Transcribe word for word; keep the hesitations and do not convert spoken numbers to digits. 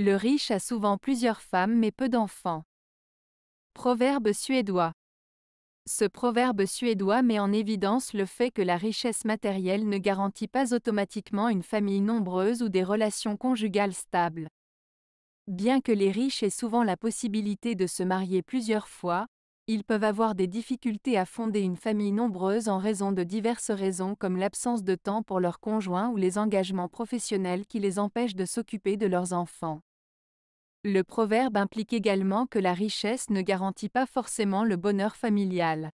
Le riche a souvent plusieurs femmes mais peu d'enfants. Proverbe suédois. Ce proverbe suédois met en évidence le fait que la richesse matérielle ne garantit pas automatiquement une famille nombreuse ou des relations conjugales stables. Bien que les riches aient souvent la possibilité de se marier plusieurs fois, ils peuvent avoir des difficultés à fonder une famille nombreuse en raison de diverses raisons comme l'absence de temps pour leur conjoint ou les engagements professionnels qui les empêchent de s'occuper de leurs enfants. Le proverbe implique également que la richesse ne garantit pas forcément le bonheur familial.